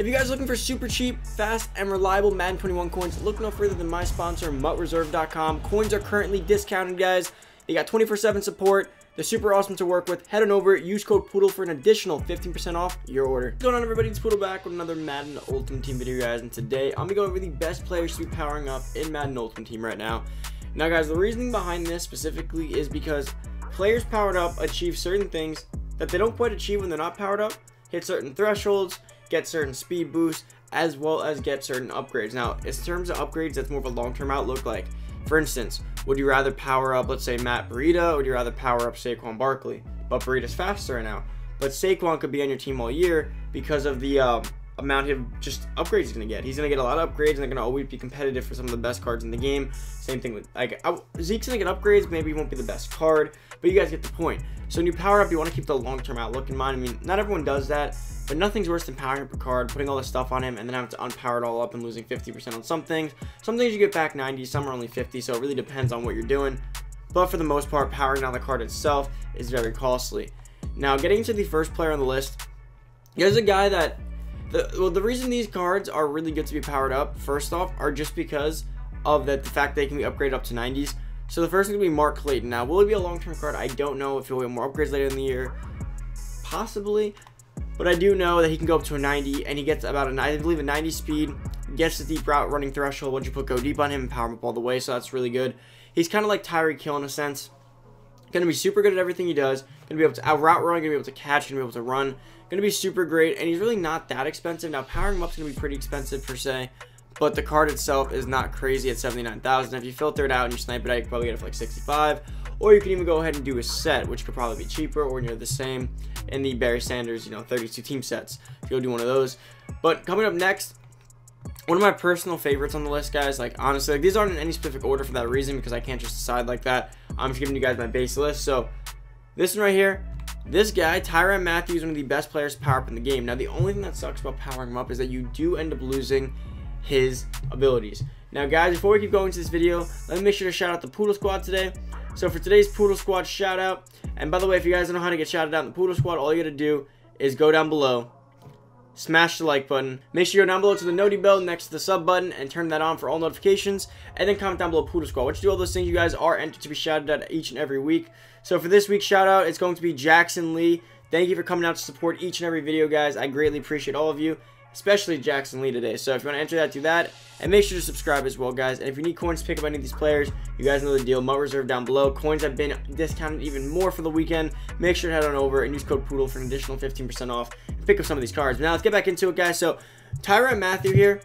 If you guys are looking for super cheap, fast, and reliable Madden 21 coins, look no further than my sponsor, MutReserve.com. Coins are currently discounted, guys. They got 24/7 support. They're super awesome to work with. Head on over, use code Poodle for an additional 15% off your order. What's going on, everybody? It's Poodle back with another Madden Ultimate Team video, guys. And today, I'm going to go over the best players to be powering up in Madden Ultimate Team right now. Now, guys, the reasoning behind this specifically is because players powered up achieve certain things that they don't quite achieve when they're not powered up, hit certain thresholds, get certain speed boosts, as well as get certain upgrades. Now, in terms of upgrades, that's more of a long-term outlook. Like, for instance, would you rather power up, let's say, Matt Burita, or would you rather power up Saquon Barkley? But Burita's faster right now. But Saquon could be on your team all year because of the amount of just upgrades he's going to get. He's going to get a lot of upgrades, and they're going to always be competitive for some of the best cards in the game. Same thing with, like, Zeke's going to get upgrades. Maybe he won't be the best card, but you guys get the point. So when you power up, you want to keep the long-term outlook in mind. I mean, not everyone does that, but nothing's worse than powering up a card, putting all this stuff on him, and then having to unpower it all up and losing 50% on some things. Some things you get back 90, some are only 50, so it really depends on what you're doing. But for the most part, powering down the card itself is very costly. Now, getting to the first player on the list, there's a guy that the reason these cards are really good to be powered up, first off, are just because of the fact they can be upgraded up to 90s. So the first thing will be Mark Clayton. Now, will it be a long-term card? I don't know. If he'll get more upgrades later in the year, possibly. But I do know that he can go up to a 90, and he gets about a, I believe, a 90 speed, gets the deep route running threshold. Once you put go deep on him and power him up all the way, so that's really good. He's kind of like Tyreek Hill in a sense. Going to be super good at everything he does. Going to be able to out route run, going to be able to catch, going to be able to run. Going to be super great, and he's really not that expensive. Now, powering him up is going to be pretty expensive per se, but the card itself is not crazy at 79,000. If you filter it out and you snipe it out, you can probably get it for like 65, or you can even go ahead and do a set, which could probably be cheaper or near the same in the Barry Sanders, you know, 32 team sets, if you'll do one of those. But coming up next, one of my personal favorites on the list, guys, like, honestly, like, these aren't in any specific order for that reason, because I can't just decide like that. I'm just giving you guys my base list. So this one right here, this guy, Tyrann Mathieu, is one of the best players to power up in the game. Now, the only thing that sucks about powering him up is that you do end up losing his abilities. Now, guys, before we keep going to this video, let me make sure to shout out the Poodle Squad today. So for today's Poodle Squad shout out, and by the way, if you guys don't know how to get shouted out in the Poodle Squad, all you gotta do is go down below, smash the like button, make sure you go down below to the noti bell next to the sub button and turn that on for all notifications, and then comment down below Poodle Squad. Once you do all those things, you guys are entered to be shouted out each and every week. So for this week's shout out, it's going to be Jackson Lee. Thank you for coming out to support each and every video, guys. I greatly appreciate all of you, especially Jackson Lee today. So if you want to enter that, do that, and make sure to subscribe as well, guys. And if you need coins to pick up any of these players, you guys know the deal. Mut Reserve down below. Coins have been discounted even more for the weekend. Make sure to head on over and use code Poodle for an additional 15% off and pick up some of these cards. But now let's get back into it, guys. So Tyrann Mathieu here,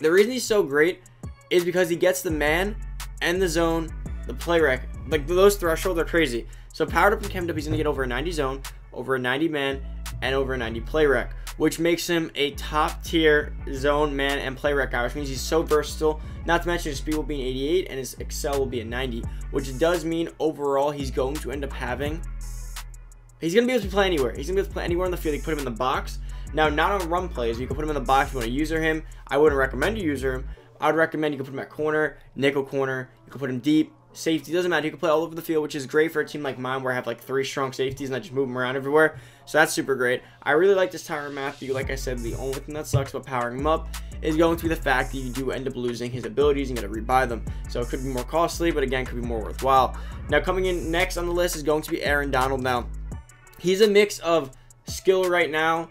the reason he's so great is because he gets the man and the zone, the play wreck. Like, those thresholds are crazy. So powered up from Kevin W., he's gonna get over a 90 zone, over a 90 man, and over a 90 play wreck, which makes him a top tier zone man and play rec guy, which means he's so versatile. Not to mention his speed will be an 88 and his excel will be a 90, which does mean overall he's going to end up having, he's going to be able to play anywhere. He's going to be able to play anywhere on the field. You can put him in the box. Now, not on run plays, you can put him in the box if you want to user him. I wouldn't recommend you user him. I would recommend you can put him at corner, nickel corner, you can put him deep, safety, doesn't matter. You can play all over the field, which is great for a team like mine where I have like 3 strong safeties and I just move them around everywhere. So that's super great. I really like this Tyrann Mathieu. Like I said, the only thing that sucks about powering him up is going to be the fact that you do end up losing his abilities and gotta rebuy them. So it could be more costly, but again, could be more worthwhile. Now, coming in next on the list is going to be Aaron Donald. Now, he's a mix of skill right now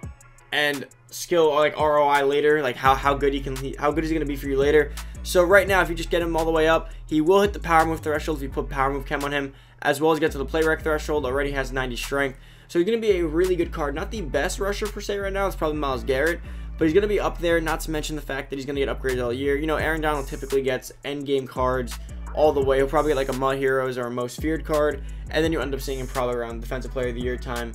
and skill, like ROI later, like how good he's gonna be for you later. So right now, if you just get him all the way up, he will hit the power move threshold if you put power move chem on him, as well as get to the play rec threshold. Already has 90 strength, so he's going to be a really good card. Not the best rusher per se right now, it's probably Miles Garrett, but he's going to be up there, not to mention the fact that he's going to get upgraded all year. You know, Aaron Donald typically gets end game cards all the way. He'll probably get like a Mud Heroes or a Most Feared card, and then you end up seeing him probably around Defensive Player of the Year time,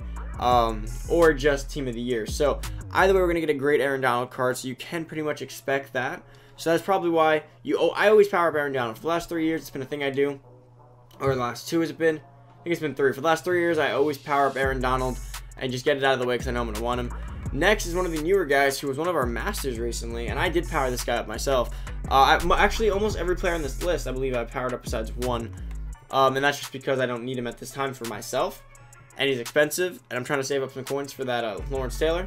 or just Team of the Year. So either way, we're going to get a great Aaron Donald card, so you can pretty much expect that. So that's probably why I always power up Aaron Donald. For the last 3 years, it's been a thing I do. Or the last 2, has it been? I think it's been 3. For the last 3 years, I always power up Aaron Donald and just get it out of the way because I know I'm going to want him. Next is one of the newer guys who was one of our masters recently, and I did power this guy up myself. Actually, almost every player on this list, I believe I powered up besides one. And that's just because I don't need him at this time for myself. And he's expensive, and I'm trying to save up some coins for that Lawrence Taylor.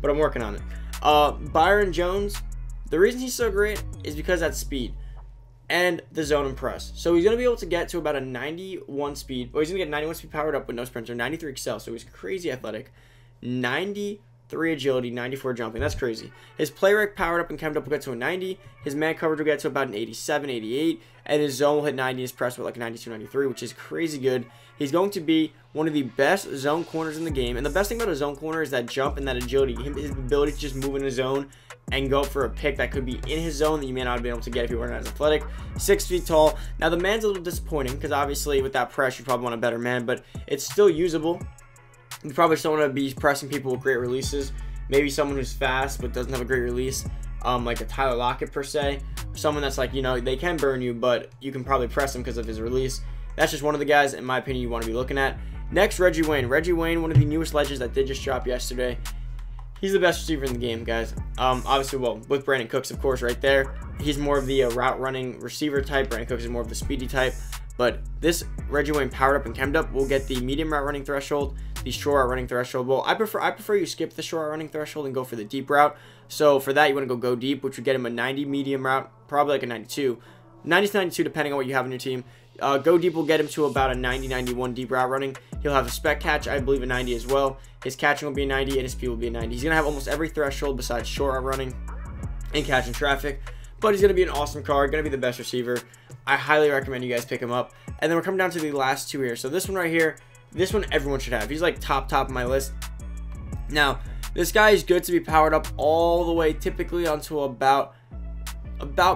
But I'm working on it. Byron Jones, the reason he's so great is because that's speed and the zone and press. So he's going to be able to get to about a 91 speed, or he's going to get 91 speed powered up with no sprinter, 93 excel, so he's crazy athletic, 93 agility, 94 jumping. That's crazy. His play rate powered up and kept up will get to a 90. His man coverage will get to about an 87, 88, and his zone will hit 90. His press with like 92, 93, which is crazy good. He's going to be one of the best zone corners in the game. And the best thing about a zone corner is that jump and that agility, his ability to just move in his zone and go for a pick that could be in his zone that you may not have been able to get if you weren't as athletic. 6 feet tall. Now, the man's a little disappointing because obviously with that press, you probably want a better man, but it's still usable. You probably just don't want to be pressing people with great releases. Maybe someone who's fast but doesn't have a great release, like a Tyler Lockett per se. Someone that's like, you know, they can burn you, but you can probably press him because of his release. That's just one of the guys, in my opinion, you want to be looking at. Next, Reggie Wayne. Reggie Wayne, one of the newest legends that did just drop yesterday. He's the best receiver in the game, guys. Obviously, well, with Brandon Cooks, of course, right there. He's more of the route-running receiver type. Brandon Cooks is more of the speedy type. But this Reggie Wayne powered up and chemmed up will get the medium route running threshold, the short route running threshold. Well, I prefer you skip the short route running threshold and go for the deep route. So for that, you want to go deep, which would get him a 90 medium route, probably like a 92. 90 to 92, depending on what you have in your team. Go deep will get him to about a 90, 91 deep route running. He'll have a spec catch, I believe, a 90 as well. His catching will be a 90 and his speed will be a 90. He's going to have almost every threshold besides short route running and catching traffic. But he's going to be an awesome card, going to be the best receiver. I highly recommend you guys pick him up. And then we're coming down to the last two here. So this one right here, this one everyone should have. He's like top of my list. Now, this guy is good to be powered up all the way typically onto about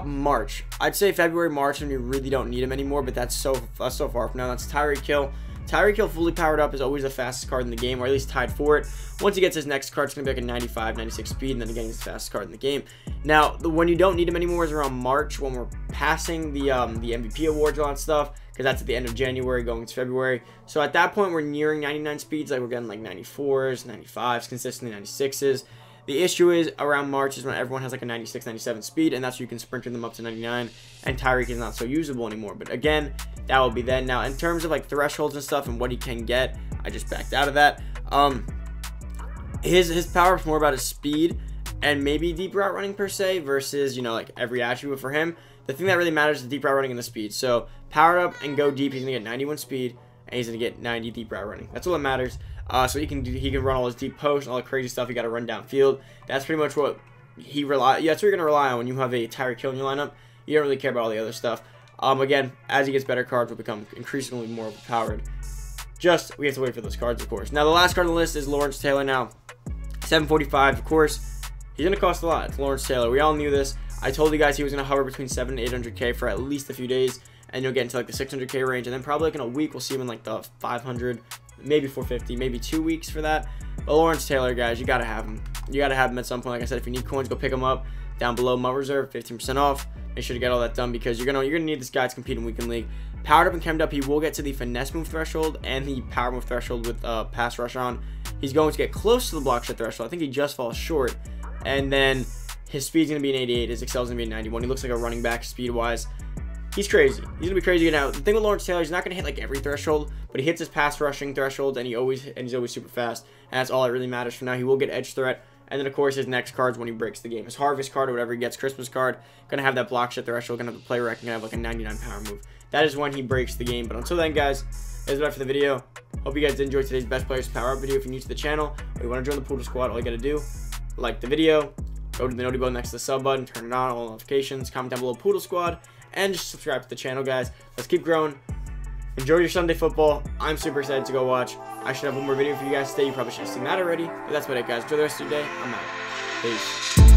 March. I'd say February, March, and you really don't need him anymore, but that's so far from now. That's Tyreek Hill. Tyreek Hill fully powered up is always the fastest card in the game, or at least tied for it. Once he gets his next card, it's going to be like a 95, 96 speed, and then again, he's the fastest card in the game. Now, when you don't need him anymore is around March, when we're passing the MVP awards and all that stuff, because that's at the end of January going to February. So at that point, we're nearing 99 speeds, like we're getting like 94s, 95s, consistently 96s. The issue is around March is when everyone has like a 96, 97 speed, and that's where you can sprinter them up to 99, and Tyreek is not so usable anymore. But again, that will be then. Now, in terms of like thresholds and stuff and what he can get, I just backed out of that. His power is more about his speed and maybe deep route running per se versus, you know, like every attribute for him. The thing that really matters is the deep route running and the speed. So power up and go deep. He's going to get 91 speed, and he's going to get 90 deep route running. That's all that matters. So he can run all his deep posts, all the crazy stuff. You got to run downfield. That's pretty much what he rely. Yeah, that's what you're gonna rely on when you have a Tyreek Hill in your lineup. You don't really care about all the other stuff. Again, as he gets better, cards will become increasingly more overpowered. Just we have to wait for those cards, of course. Now the last card on the list is Lawrence Taylor. Now, 745. Of course, he's gonna cost a lot. It's Lawrence Taylor. We all knew this. I told you guys he was gonna hover between 700K and 800K for at least a few days, and you'll get into like the 600K range, and then probably like in a week we'll see him in like the 500. Maybe 450, maybe 2 weeks for that. But Lawrence Taylor, guys, you gotta have him. You gotta have him at some point. Like I said, if you need coins, go pick him up. Down below, MutReserve, 15% off. Make sure to get all that done because you're gonna need this guy to compete in weekend league. Powered up and chemmed up, he will get to the finesse move threshold and the power move threshold with pass rush on. He's going to get close to the block shot threshold. I think he just falls short. And then his speed's gonna be an 88. His excel's gonna be a 91. He looks like a running back speed-wise. He's crazy. He's gonna be crazy now. The thing with Lawrence Taylor, he's not gonna hit like every threshold, but he hits his pass rushing threshold, and he's always super fast. And that's all that really matters for now. He will get edge threat, and then of course his next card's when he breaks the game. His harvest card or whatever he gets, Christmas card, gonna have that block shot threshold, gonna have the play wreck, gonna have like a 99 power move. That is when he breaks the game. But until then, guys, that's about it for the video. Hope you guys did enjoy today's best players power up video. If you're new to the channel or you want to join the pool squad, all you gotta do, like the video, go to the notify button next to the sub button, turn it on, all notifications, comment down below Poodle Squad, and just subscribe to the channel, guys. Let's keep growing. Enjoy your Sunday football. I'm super excited to go watch. I should have one more video for you guys today. You probably should have seen that already, but that's about it, guys. Enjoy the rest of your day. I'm out. Peace.